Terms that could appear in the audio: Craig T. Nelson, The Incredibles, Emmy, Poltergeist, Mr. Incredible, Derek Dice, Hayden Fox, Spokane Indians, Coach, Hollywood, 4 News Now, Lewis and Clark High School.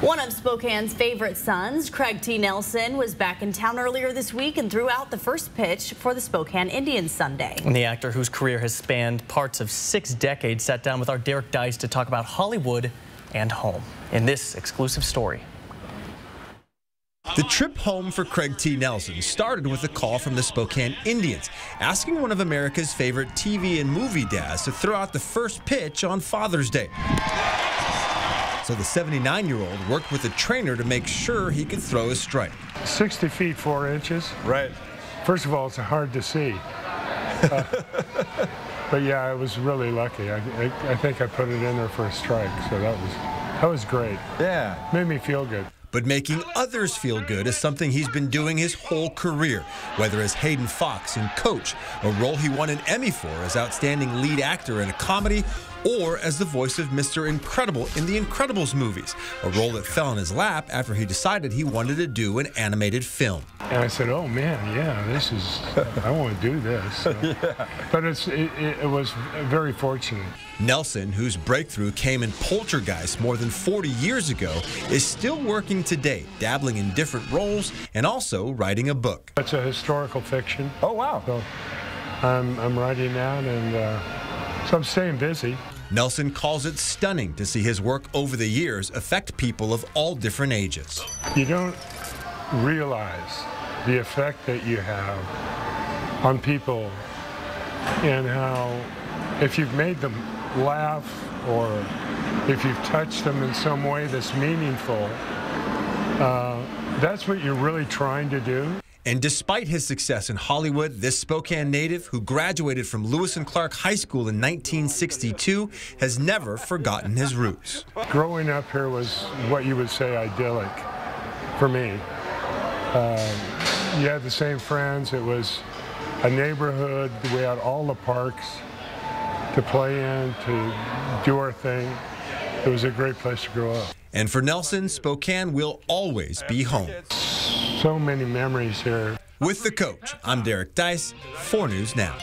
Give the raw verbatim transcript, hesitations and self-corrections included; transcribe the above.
One of Spokane's favorite sons, Craig T. Nelson, was back in town earlier this week and threw out the first pitch for the Spokane Indians Sunday. And the actor, whose career has spanned parts of six decades, sat down with our Derek Dice to talk about Hollywood and home in this exclusive story. The trip home for Craig T. Nelson started with a call from the Spokane Indians, asking one of America's favorite T V and movie dads to throw out the first pitch on Father's Day. So the seventy-nine-year-old worked with a trainer to make sure he could throw a strike. sixty feet, four inches. Right. First of all, it's hard to see. Uh, but yeah, I was really lucky. I, I, I think I put it in there for a strike, so that was, that was great. Yeah. Made me feel good. But making others feel good is something he's been doing his whole career, whether as Hayden Fox in Coach, a role he won an Emmy for as outstanding lead actor in a comedy, or as the voice of Mister Incredible in The Incredibles movies, a role that fell in his lap after he decided he wanted to do an animated film. And I said, oh man, yeah, this is, I want to do this. So. Yeah. But it's, it, it was very fortunate. Nelson, whose breakthrough came in Poltergeist more than forty years ago, is still working today, dabbling in different roles and also writing a book. It's a historical fiction. Oh, wow. So I'm, I'm writing that, and uh, so I'm staying busy. Nelson calls it stunning to see his work over the years affect people of all different ages. You don't realize the effect that you have on people, and how if you've made them laugh, or if you've touched them in some way that's meaningful, uh, that's what you're really trying to do. And despite his success in Hollywood, this Spokane native, who graduated from Lewis and Clark High School in nineteen sixty-two, has never forgotten his roots. Growing up here was what you would say idyllic for me. Uh, you had the same friends. It was a neighborhood. We had all the parks to play in, to do our thing. It was a great place to grow up. And for Nelson, Spokane will always be home. So many memories here. With the Coach, I'm Derek Dice, four News Now.